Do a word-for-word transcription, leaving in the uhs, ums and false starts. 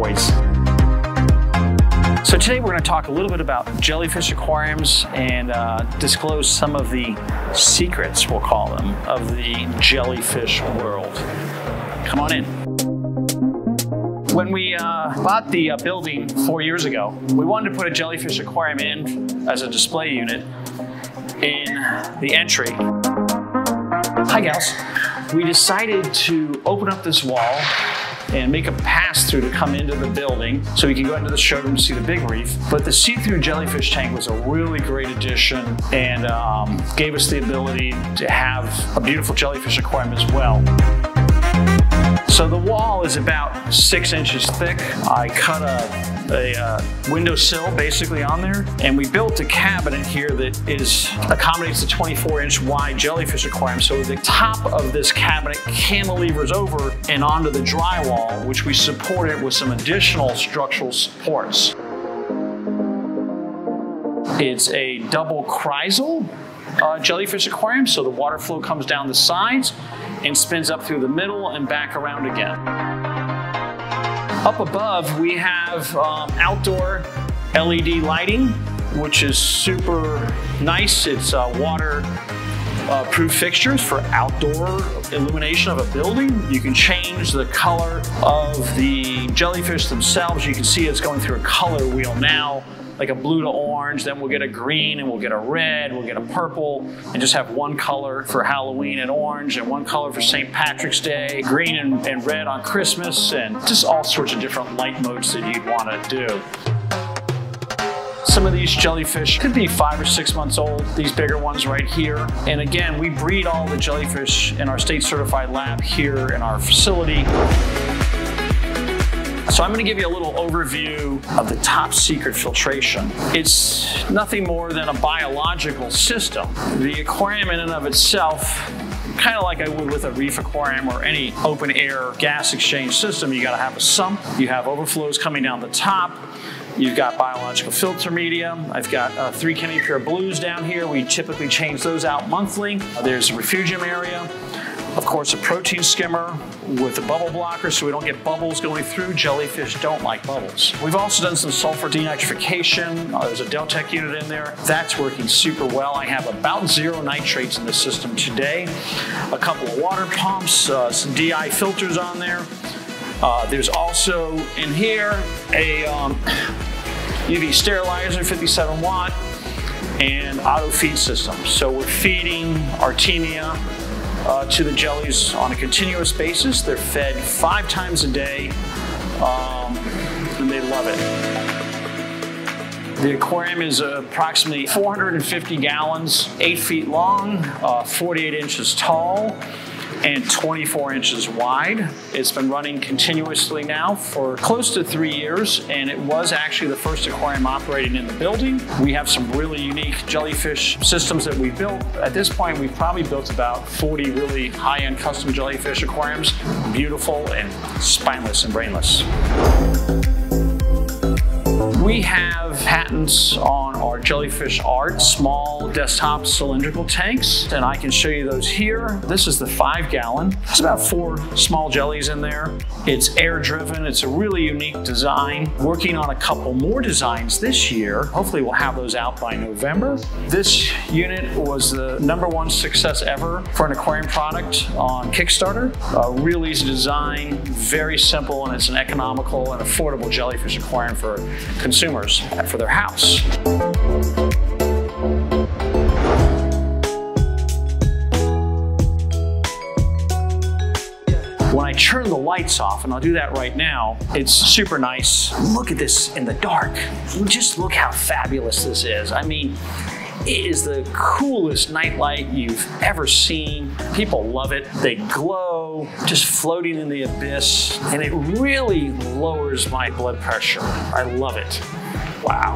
voice. So today we're going to talk a little bit about jellyfish aquariums and uh, disclose some of the secrets, we'll call them, of the jellyfish world. Come on in. When we uh, bought the uh, building four years ago, we wanted to put a jellyfish aquarium in as a display unit in the entry. Hi gals. We decided to open up this wall and make a pass through to come into the building so we can go into the showroom and see the big reef. But the see-through jellyfish tank was a really great addition and um, gave us the ability to have a beautiful jellyfish aquarium as well. So the wall is about six inches thick. I cut a, a, a windowsill basically on there, and we built a cabinet here that is accommodates the twenty-four inch wide jellyfish aquarium. So the top of this cabinet cantilevers over and onto the drywall, which we supported with some additional structural supports. It's a double chrysal uh, jellyfish aquarium, so the water flow comes down the sides and spins up through the middle and back around again. Up above, we have um, outdoor L E D lighting, which is super nice. It's uh, water-proof uh, fixtures for outdoor illumination of a building. You can change the color of the jellyfish themselves. You can see it's going through a color wheel now, like a blue to orange, then we'll get a green, and we'll get a red, we'll get a purple, and just have one color for Halloween and orange, and one color for Saint Patrick's Day, green and, and red on Christmas, and just all sorts of different light modes that you'd want to do. Some of these jellyfish could be five or six months old, these bigger ones right here. And again, we breed all the jellyfish in our state certified lab here in our facility. So I'm going to give you a little overview of the top secret filtration. It's nothing more than a biological system. The aquarium in and of itself, kind of like I would with a reef aquarium or any open air gas exchange system, you got to have a sump, you have overflows coming down the top, you've got biological filter media. I've got uh, three Chemi-Pure Blues down here. We typically change those out monthly. Uh, there's a refugium area. Of course, a protein skimmer with a bubble blocker so we don't get bubbles going through. Jellyfish don't like bubbles. We've also done some sulfur denitrification. Uh, there's a Deltec unit in there. That's working super well. I have about zero nitrates in the system today. A couple of water pumps, uh, some D I filters on there. Uh, there's also in here a um, U V sterilizer, fifty-seven watt, and auto feed system. So we're feeding Artemia Uh, to the jellies on a continuous basis. They're fed five times a day, um, and they love it. The aquarium is uh, approximately four hundred fifty gallons, eight feet long, uh, forty-eight inches tall, and twenty-four inches wide. It's been running continuously now for close to three years, and it was actually the first aquarium operating in the building. We have some really unique jellyfish systems that we built. At this point, we've probably built about forty really high-end custom jellyfish aquariums, beautiful and spineless and brainless. We have patents on our Jellyfish Art small desktop cylindrical tanks, and I can show you those here. This is the five gallon. It's about four small jellies in there. It's air driven. It's a really unique design. Working on a couple more designs this year. Hopefully we'll have those out by November. This unit was the number one success ever for an aquarium product on Kickstarter. A real easy design, very simple, and it's an economical and affordable jellyfish aquarium for consumers. consumers for their house. When I turn the lights off, and I'll do that right now, it's super nice. Look at this in the dark. Just look how fabulous this is. I mean, it is the coolest nightlight you've ever seen. People love it. They glow, just floating in the abyss, and it really lowers my blood pressure. I love it. Wow.